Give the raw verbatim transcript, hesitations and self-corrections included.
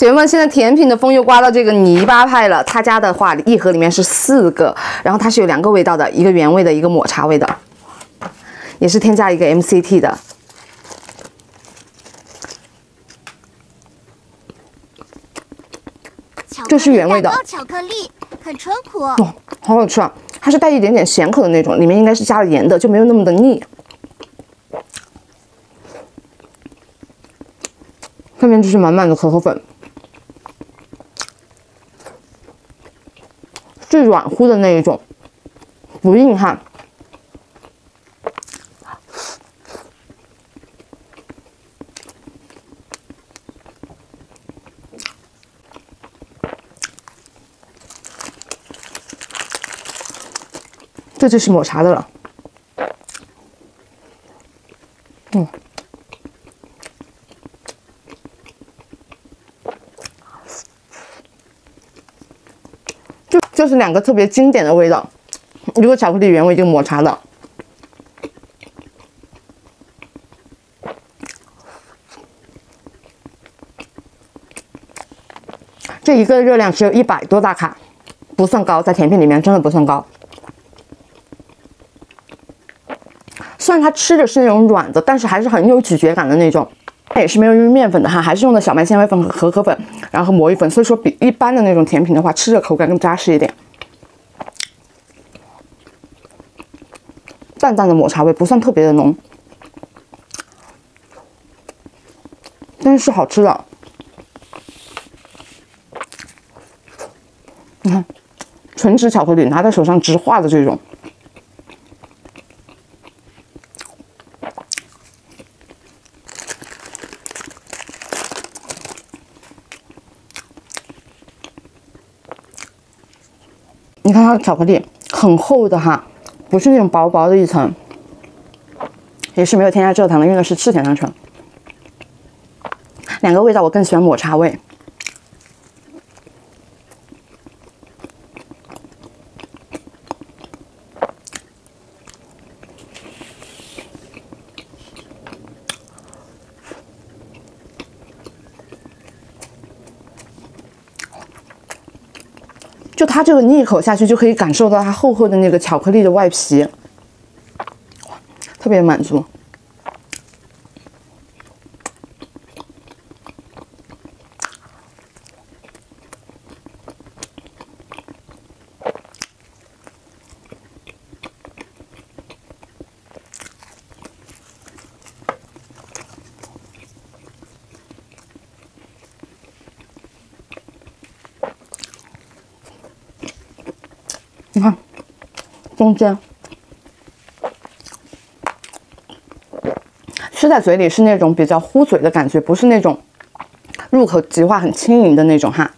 姐妹们，现在甜品的风又刮到这个泥巴派了。他家的话，一盒里面是四个，然后它是有两个味道的，一个原味的，一个抹茶味的，也是添加一个 M C T 的。 就是原味的巧克力，很淳朴哦，好好吃啊！它是带一点点咸口的那种，里面应该是加了盐的，就没有那么的腻。下面就是满满的可可粉，是软乎的那一种，不硬汉。 这就是抹茶的了，嗯，就就是两个特别经典的味道，一个巧克力原味，一个抹茶的。这一个热量只有一百多大卡，不算高，在甜品里面真的不算高。 虽然它吃的是那种软的，但是还是很有咀嚼感的那种。它也是没有用面粉的哈，还是用的小麦纤维粉和可可粉，然后魔芋粉。所以说比一般的那种甜品的话，吃着口感更扎实一点。淡淡的抹茶味，不算特别的浓，但是是好吃的。你看，纯植巧克力拿在手上直化的这种。 你看它的巧克力很厚的哈，不是那种薄薄的一层，也是没有添加蔗糖的，用的是赤甜糖醇。两个味道我更喜欢抹茶味。就它这个一口下去，就可以感受到它厚厚的那个巧克力的外皮，特别满足。你看，中间吃在嘴里是那种比较糊嘴的感觉，不是那种入口即化、很轻盈的那种哈。